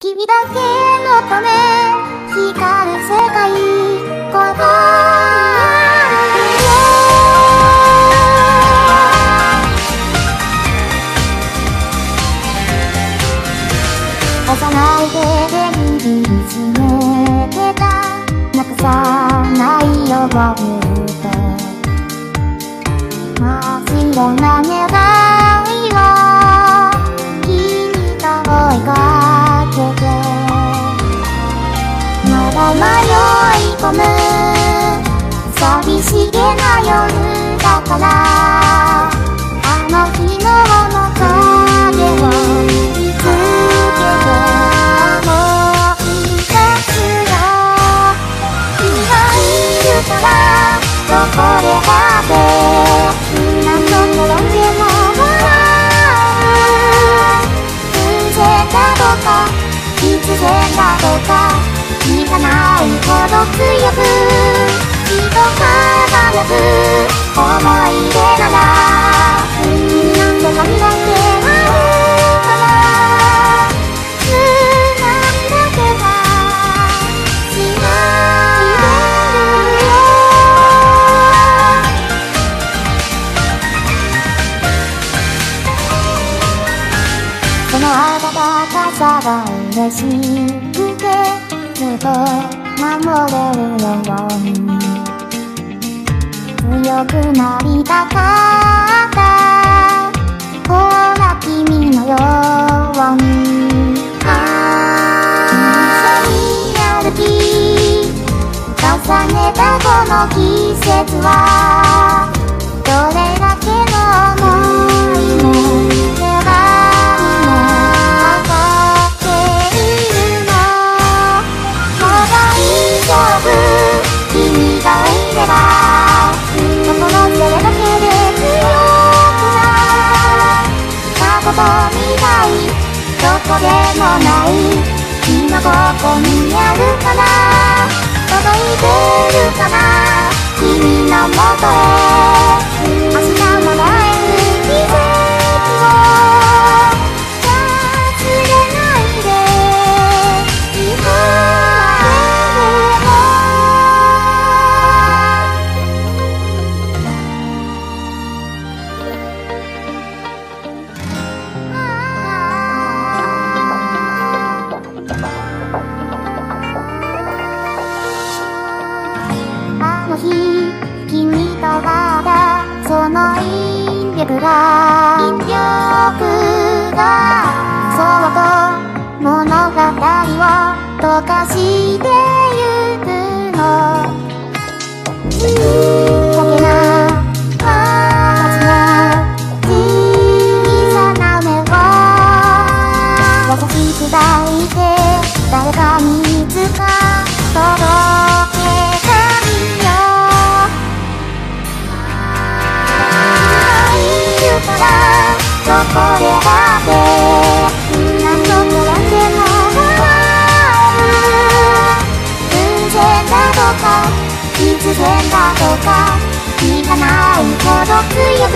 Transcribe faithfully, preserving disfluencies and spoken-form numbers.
君だけのため光る世界ここ「寂しげな夜だから」「あの日の面影を見つけて」「思い出すよ」「君がいるからどこでだって」「何度転んでも笑う」「偶然だとか必然だとか」いかないほど強く人輝く思い出なら何度も見なければあるからつなんだけは違うよその温かさが嬉しくてずっと守れるように強くなりたかったほら君のように一緒に歩き重ねたこの季節はどれだけの想いもどこでもない今ここにあるから届いてるかな君のもとへ明日もらえる奇跡を忘れないで今あげるよ引力がそうと物語を溶かしてゆくのちっちゃけな私の小さな目を優しく抱いて誰かにいつか届けどこでだって何度転んでも笑う偶然だとか必然だとかいかないほど強く